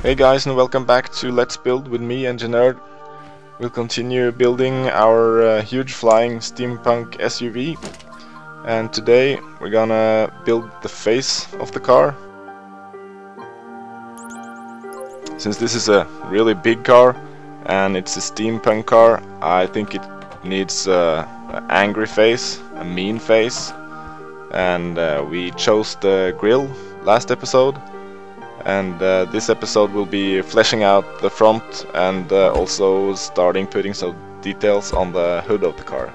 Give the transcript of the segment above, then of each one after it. Hey guys, and welcome back to Let's Build with me, Enginerd. We'll continue building our huge flying steampunk SUV, and today we're gonna build the face of the car. Since this is a really big car and it's a steampunk car, I think it needs an angry face, a mean face, and we chose the grill last episode. And this episode will be fleshing out the front and also starting putting some details on the hood of the car.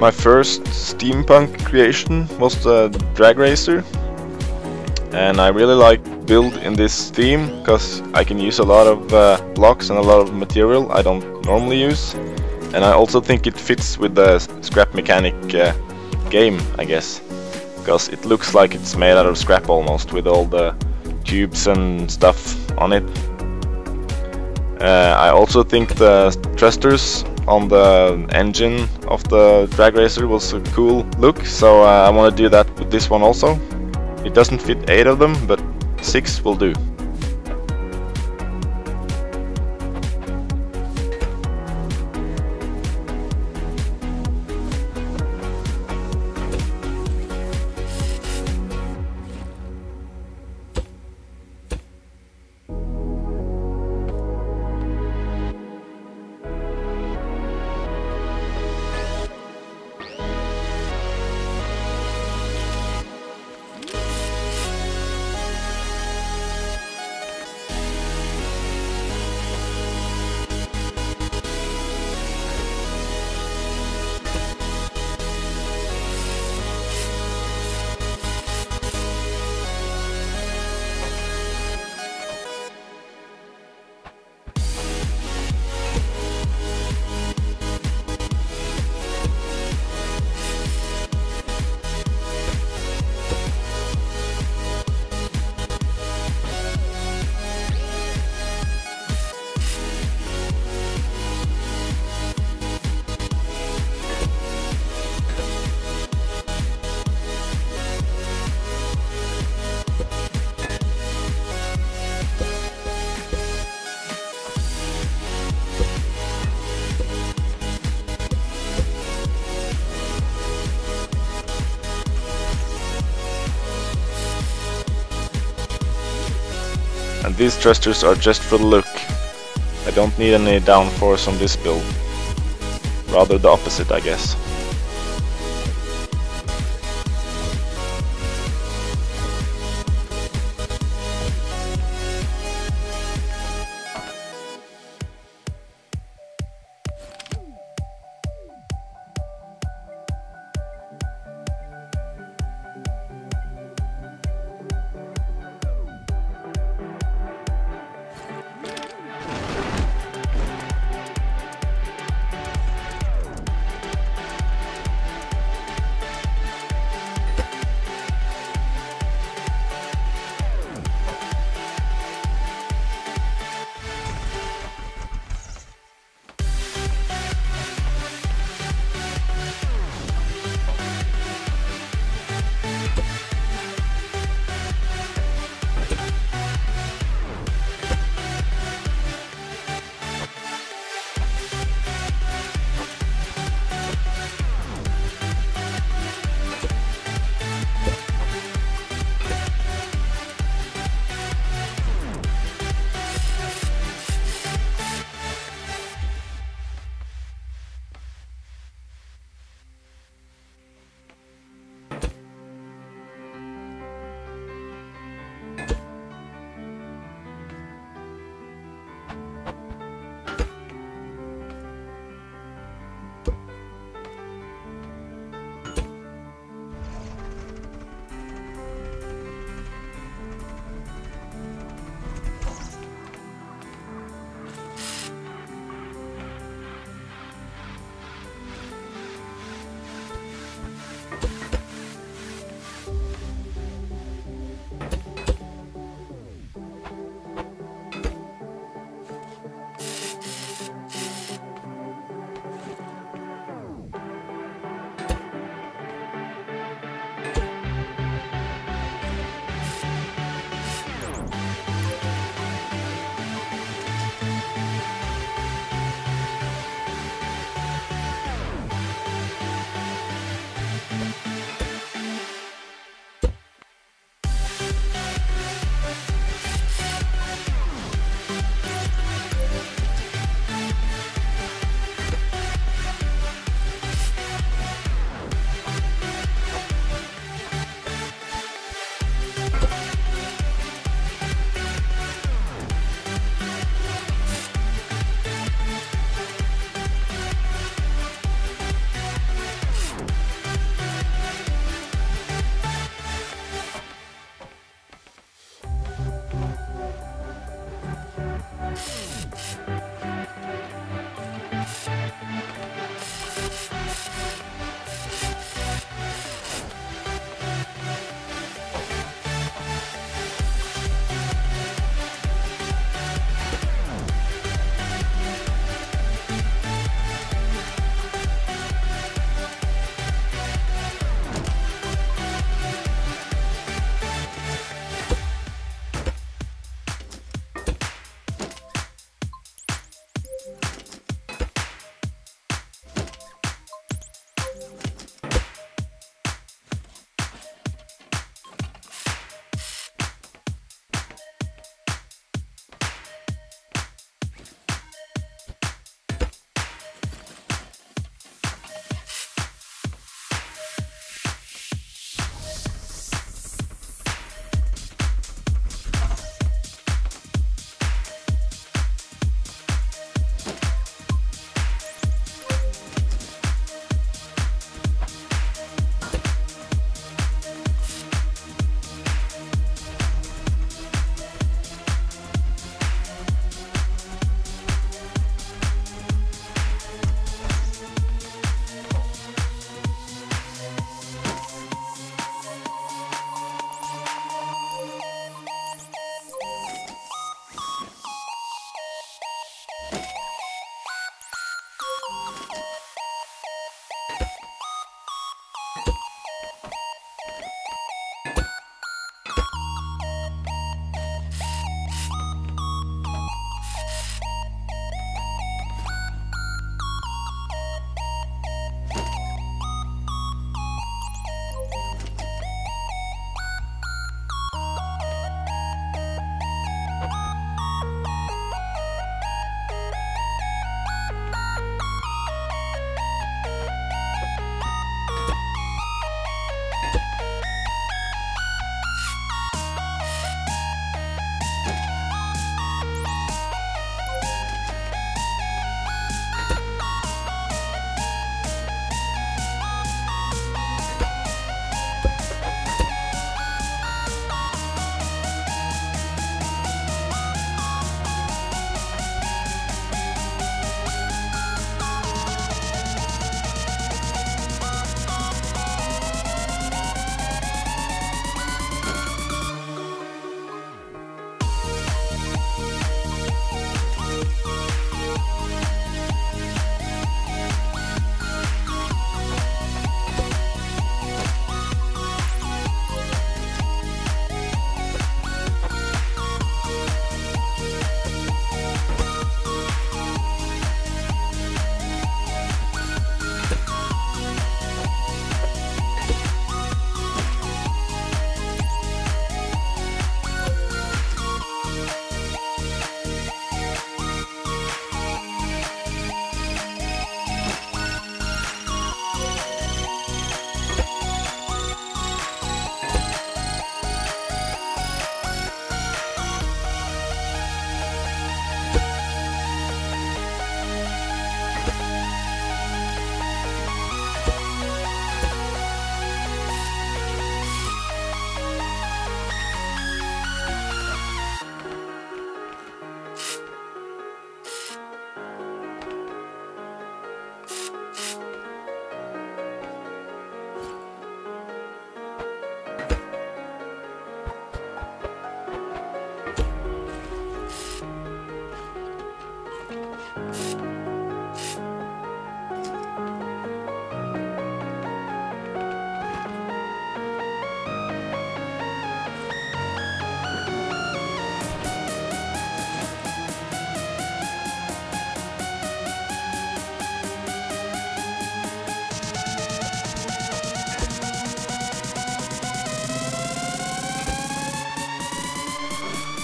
My first steampunk creation was the drag racer, and I really like build in this theme because I can use a lot of blocks and a lot of material I don't normally use, and I also think it fits with the Scrap Mechanic game, I guess, because it looks like it's made out of scrap almost, with all the tubes and stuff on it. I also think the thrusters on the engine of the drag racer was a cool look, so I want to do that with this one also. It doesn't fit 8 of them, but 6 will do. And these thrusters are just for the look. I don't need any downforce on this build. Rather the opposite, I guess.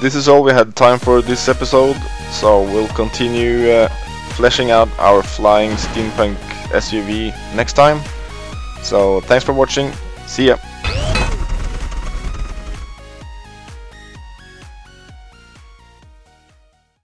this is all we had time for this episode, so we'll continue fleshing out our flying steampunk SUV next time. So thanks for watching, see ya!